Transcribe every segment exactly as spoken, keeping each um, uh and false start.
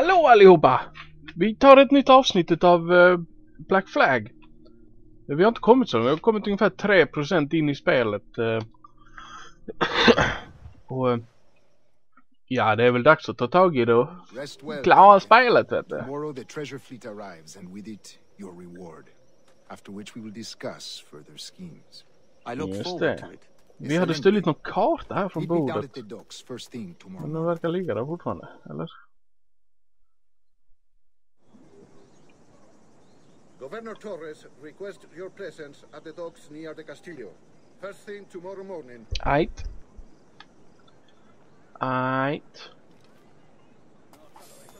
Hallå allihopa! Vi tar ett nytt avsnittet av uh, Black Flag. Vi har inte kommit så, vi har kommit ungefär tre procent in i spelet. Uh, och, uh, ja, det är väl dags att ta tag i det och klara spelet, vet du. Tomorrow the treasure fleet arrives and with it your reward. After which we will discuss further schemes. I look forward to it. Vi hade stulit någon karta här från bordet. Men den verkar ligga där fortfarande, eller? Governor Torres requests your presence at the docks near the Castillo. First thing tomorrow morning. Aight. Aight.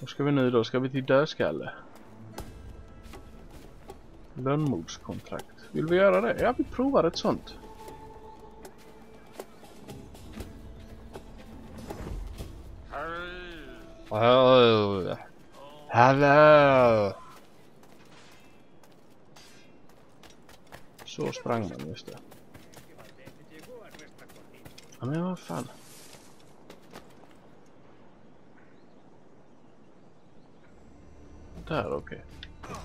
Vad ska vi nu då? Ska vi till dödskalle? Lönnmordskontrakt. Vill vi göra det? Ja, vi provar ett sånt. Hello. Hello. Så sprang man, just det. Ja, men vad fan. Där, okej. Okay.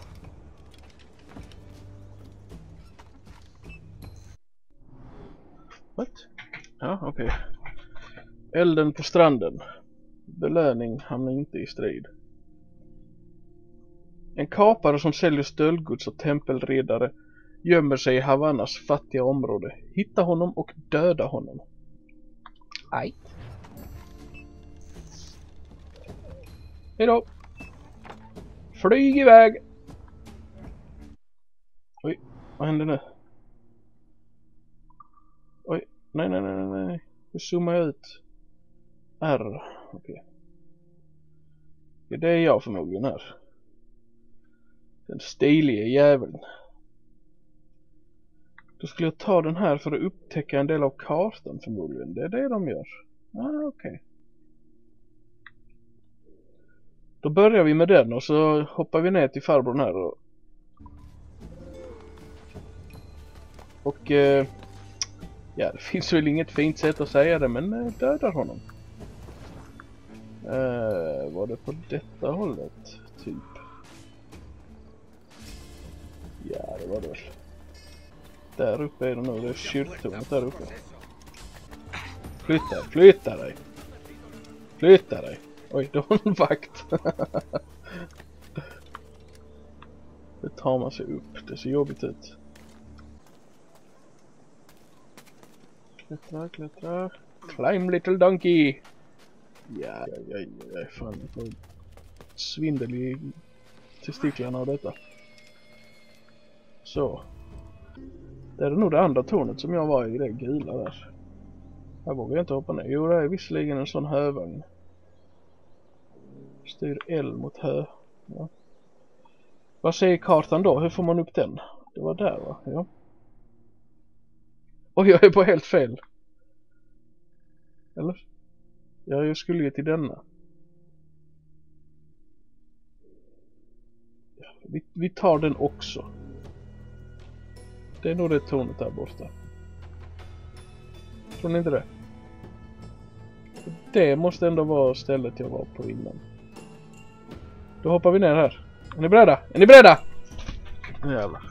What? Ja, okej. Okay. Elden på stranden. Belöning hamnar inte i strid. En kapare som säljer stöldgods och tempelredare gömmer sig i Havanas fattiga område. Hitta honom och döda honom. Aj. Hejdå. Flyg iväg. Oj, vad händer nu? Oj, nej nej nej nej. Nu zoomar jag ut. R. Okej. Okay. Det är jag förmodligen här. Den stilige jäveln. Då skulle jag ta den här för att upptäcka en del av kartan förmodligen. Det är det de gör. Ah, okej. Okay. Då börjar vi med den och så hoppar vi ner till farbrorn här. Och, och eh, ja, det finns väl inget fint sätt att säga det, men eh, dödar honom. Eh, var det på detta hållet, typ? Ja, det var det väl. Där uppe är det nu, det är kyrktornet där uppe. Flytta, flytta dig! Flytta dig! Oj, det var en vakt! Det tar man sig upp, det ser jobbigt ut. Klättra, klättra... Climb little donkey! Ja, ja, ja, ja, fan, jag får svindel i testiklarna av detta. Så. Det är nog det andra tornet som jag var i, det gula där. Här vågar jag inte hoppa ner. Jo, det är visserligen en sån hövagn. Styr L mot hö. Ja. Vad säger kartan då? Hur får man upp den? Det var där, va? Ja. Oj, jag är på helt fel. Eller? Ja, jag skulle ju till denna. Ja, vi, vi tar den också. Det är nog det tornet där borta. Tror ni inte det? Det måste ändå vara stället jag var på innan. Då hoppar vi ner här. Är ni beredda? Är ni beredda? Jävlar.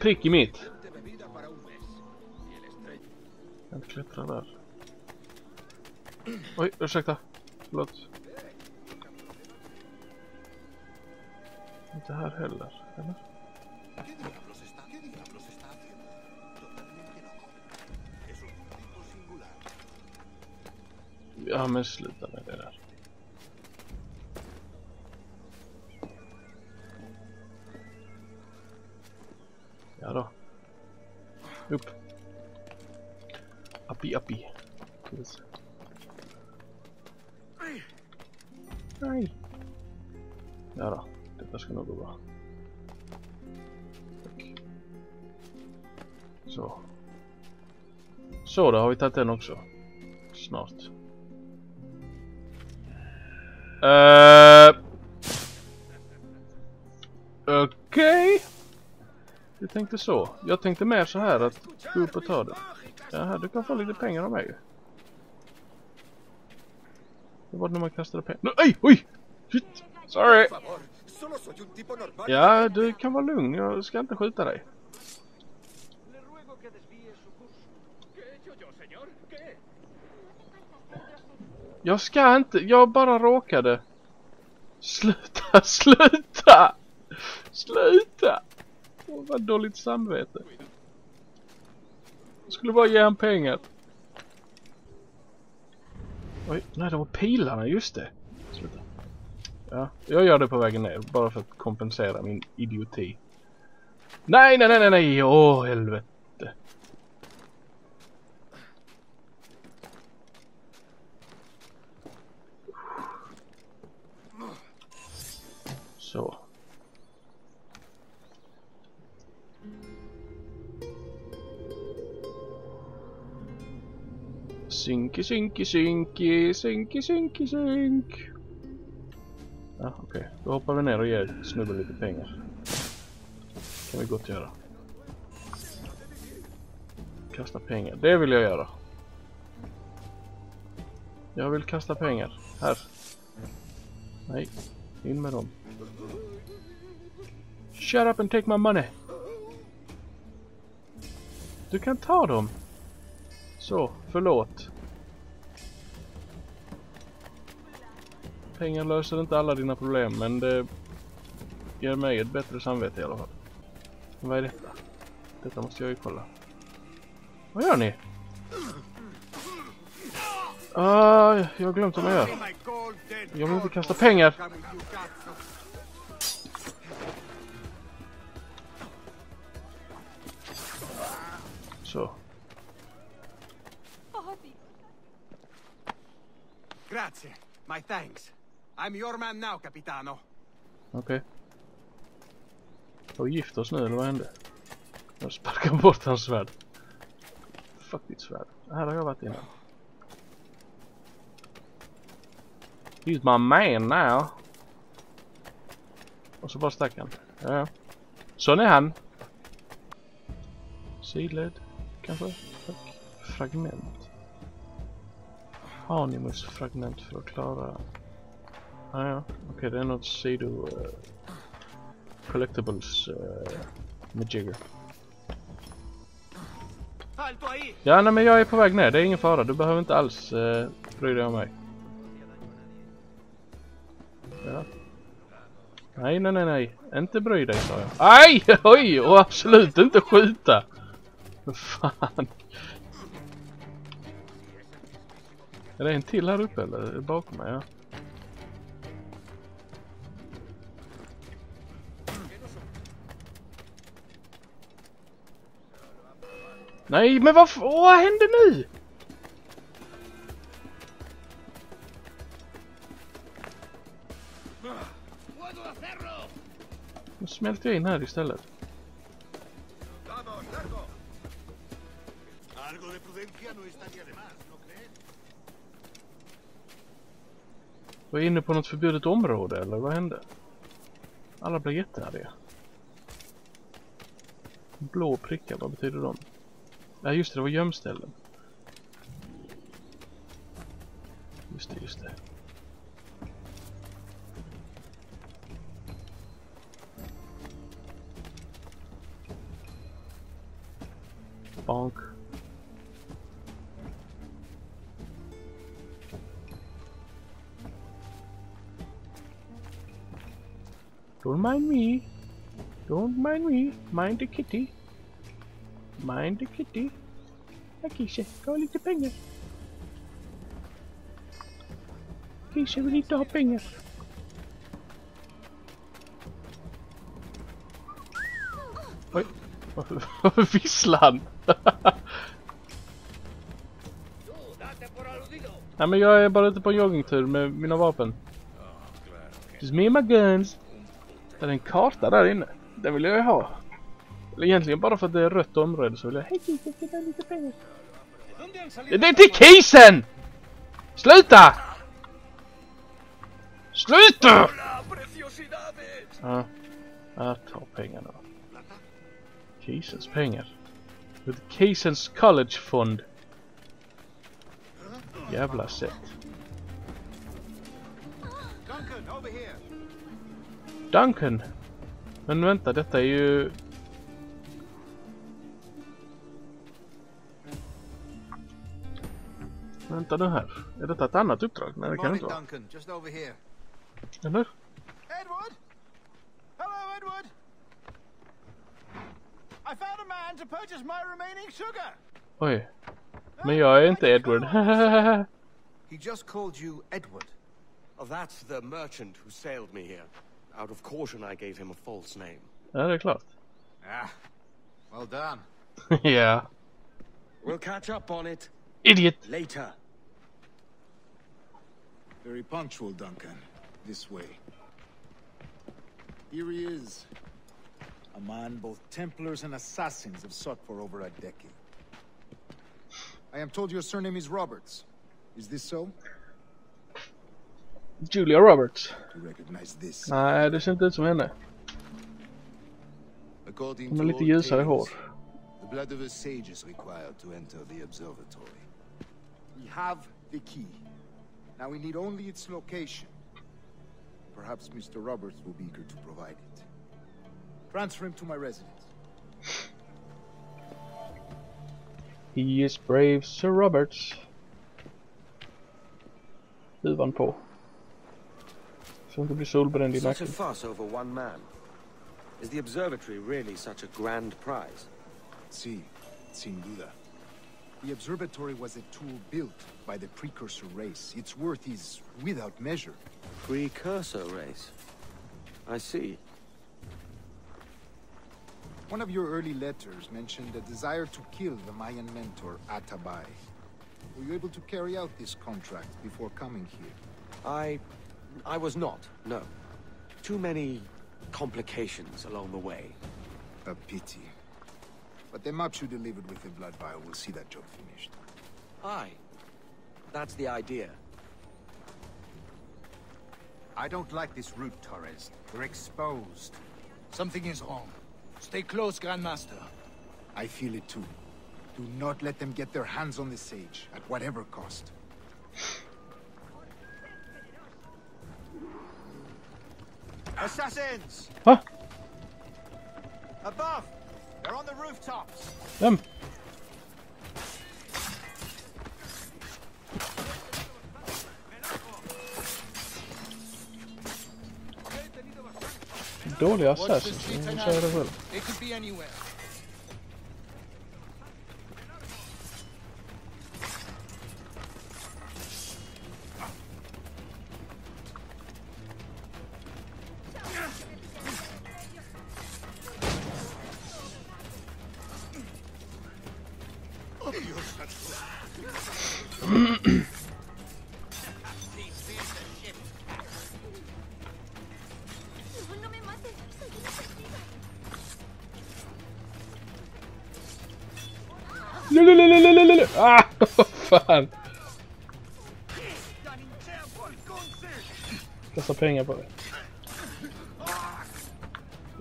Prick i mitt. Jag klättrar där. Oj, ursäkta. Förlåt. Inte här heller, eller? Ja, men sluta med det där. Ja då. Upp. Appi, appi. Nej. Ja då. Detta ska nog gå bra. Så. Så, då har vi tagit den också. Snart. Uh, Okej. Okay. Du tänkte så. Jag tänkte mer så här att gå upp och ta det. Ja, du kan få lite pengar av mig. Edward no me kastar upp här. No, ej, oj! Shit! Sorry! Ja, du kan vara lugn. Jag ska inte skjuta dig. Jag ska inte. Jag bara råkade. Sluta, sluta! Sluta! Åh, vad dåligt samvete. Jag skulle bara ge han pengar. Oj, nej, det var pilarna, just det. Sluta. Ja, jag gör det på vägen ner. Bara för att kompensera min idioti. Nej, nej, nej, nej, nej. Åh, helvete. Så. Synki, synki, synki, synki, synki, synk. Ja, okej. Okay. Då hoppar vi ner och ger snubben lite pengar. Kan vi gott göra. Kasta pengar. Det vill jag göra. Jag vill kasta pengar. Här. Nej. In med dem. Shut up and take my money. Du kan ta dem. Så, förlåt. Pengar löser inte alla dina problem, men det ger mig ett bättre samvete i alla fall. Vad är detta? Detta måste jag ju kolla. Vad gör ni? Ah, jag har glömt vad jag gör. Jag måste kasta pengar. Så. Grazie. My thanks. I'm your man now, Capitano. Okej. Okay. Vi gifter oss nu, eller vad hände? Jag sparkar bort hans svärd. Fuck ditt svärd. Här har jag varit innan. He's my man now. Och så bara stack han. Ja. Sån är han. Sidled. Kanske. Tack. Fragment. Animus fragment för att klara. Ah, ja, okej, okay, det är något sido uh, collectibles uh, med jigger. Ja, nej, men jag är på väg ner. Det är ingen fara. Du behöver inte alls uh, bry dig om mig. Ja. Nej, nej, nej, nej. Inte bry dig, sa jag. Aj, oj, och absolut inte skjuta. Fan. Är det en till här uppe eller bakom mig? Ja. Nej, men vad, vad hände nu? Nu smälter jag in här istället. Var inne på något förbjudet område eller vad hände? Alla blir jättearga. Blå prickar, vad betyder de? Ja, just det, det var gömställen. Just det, just det. Bonk. Don't mind me. Don't mind me. Mind the kitty. Mind the kitty. Här, Kishe, ta lite pengar. Kishe vill inte ha pengar. Oj, varför visslar han? Nej, men jag är bara ute på en joggingtur med mina vapen. Just me and my guns. Det är en karta där inne. Den vill jag ju ha. Eller egentligen bara för att det är rött område så vill jag... Hej, Kisen, jag har lite pengar. Det är till Kisen! Sluta! Sluta! Ja, jag tar pengarna. Kisens pengar. With Kisens college fund. Jävla sätt. Over here. Duncan! Men vänta, detta är ju... Vänta nu här. Är detta ett annat uppdrag? Nej, det kan det inte vara. Eller? Edward! Hello, Edward! I found a man to purchase my remaining sugar. Oj. Men jag är inte Edward. He just called you Edward. Oh, that's the merchant who sailed me here. Out of caution, I gave him a false name. Ja, det är klart. Ah, well done. Yeah. We'll catch up on it. Idiot. Later. Very punctual, Duncan. This way. Here he is. A man both Templars and Assassins have sought for over a decade. I am told your surname is Roberts. Is this so? Julia Roberts. Do you recognize this? Nej, det ser inte ut som henne. Hon har lite ljusare hår. The blood of a sage is required to enter the observatory. We have the key. Now we need only its location. Perhaps Mister Roberts will be eager to provide it. Transfer him to my residence. He is brave, Sir Roberts. Huvan på. Så inte blir solbränd I nacken. Such a fuss over one man. Is the observatory really such a grand prize? Si, sin duda. The observatory was a tool built by the precursor race. Its worth is without measure. Precursor race? I see. One of your early letters mentioned a desire to kill the Mayan mentor, Atabai. Were you able to carry out this contract before coming here? I... I was not, no. Too many complications along the way. A pity. But the maps you delivered with the blood vial will see that job finished. Aye. That's the idea. I don't like this route, Torres. We're exposed. Something is wrong. Stay close, Grandmaster. I feel it too. Do not let them get their hands on the sage, at whatever cost. Assassins! Huh? Above! They're on the rooftops! Them! Dåliga assassins, jag säger det väl. Ah, fan! Kasta pengar på det.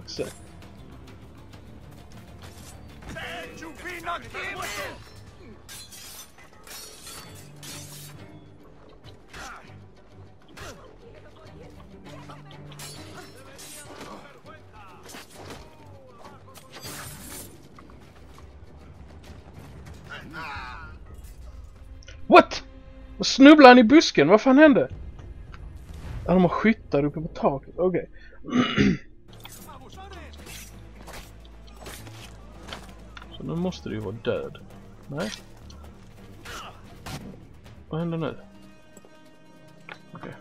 Så. What? Och snubblar han I busken? Vad fan hände? Ja, de har skyttar uppe på taket. Okej. Okay. Så nu måste du ju vara död. Nej. Vad händer nu? Okej.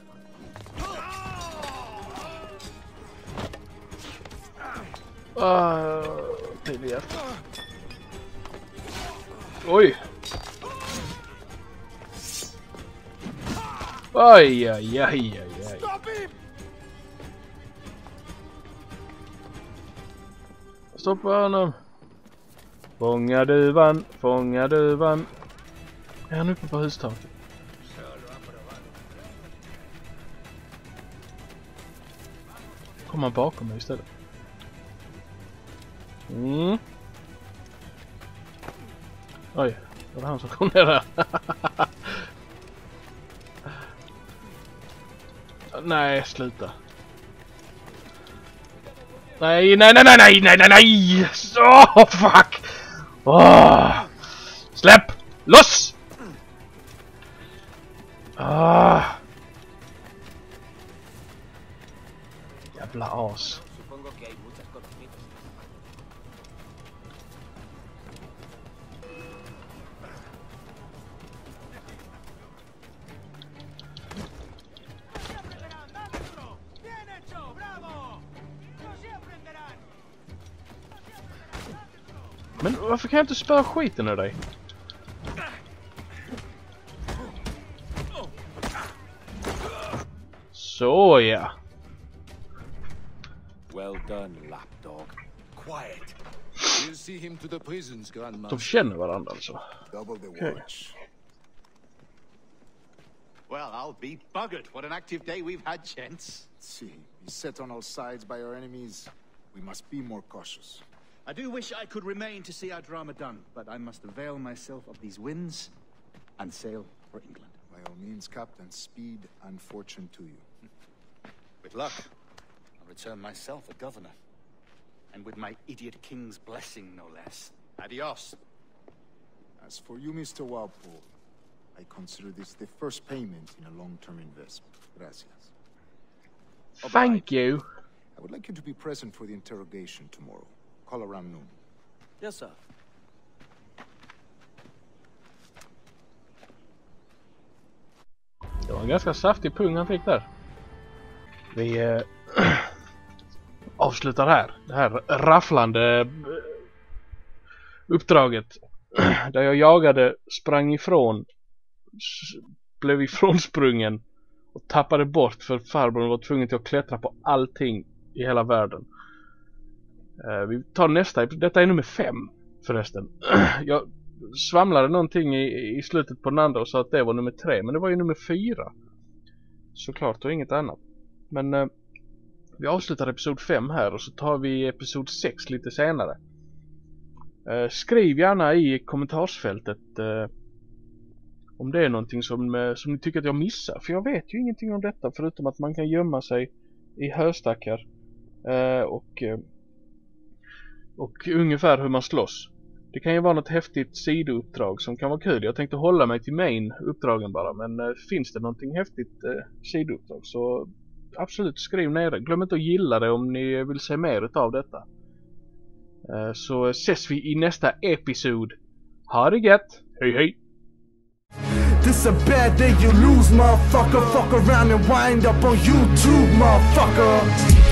Okay. Ah, tidigare. Oj! Oj, oj, oj, oj. Stoppa honom. Fånga duvan, fånga duvan. Är han uppe på hustaket? Kommer han bakom mig istället? Mm. Oj, det var han som kom ner där. Nej, sluta. Nej, nej, nej, nej, nej, nej, nej! Åh, fuck! Åh! Släpp! Loss! Åh! Jävla as. Men varför kan jag inte spöra skiten ur dig? Så ja. Well done, lapdog. Quiet. We'll see him to the prisons, Grandmaster. De känner varandra alltså. Okay. Well, I'll be buggered. What an active day we've had, gents. See, we're set on all sides by our enemies. We must be more cautious. I do wish I could remain to see our drama done, but I must avail myself of these winds and sail for England. By all means, Captain, speed and fortune to you. With luck, I'll return myself a governor. And with my idiot king's blessing, no less. Adios. As for you, Mister Walpole, I consider this the first payment in a long-term investment. Gracias. Thank you. I would like you to be present for the interrogation tomorrow. Call around noon. Yes, sir. Det var en ganska saftig pung han fick där. Vi eh, avslutar här. Det här rafflande uppdraget. Där jag jagade, sprang ifrån, blev ifrånsprungen och tappade bort för farbrorn var tvungen till att klättra på allting i hela världen. Uh, vi tar nästa. Detta är nummer fem förresten. Jag svamlade någonting i, i slutet på den andra och sa att det var nummer tre. Men det var ju nummer fyra. Såklart, och inget annat. Men uh, vi avslutar episod fem här och så tar vi episod sex lite senare. Uh, skriv gärna i kommentarsfältet uh, om det är någonting som, uh, som ni tycker att jag missar. För jag vet ju ingenting om detta förutom att man kan gömma sig i höstackar. Uh, och... Uh, Och ungefär hur man slåss. Det kan ju vara något häftigt sidouppdrag som kan vara kul. Jag tänkte hålla mig till main uppdragen bara. Men eh, finns det någonting häftigt eh, sidouppdrag så absolut skriv ner det. Glöm inte att gilla det om ni vill se mer av detta. Eh, så ses vi i nästa episod. Ha det gött! Hej hej! This a bad day you lose motherfucker. Fuck around and wind up on YouTube motherfucker.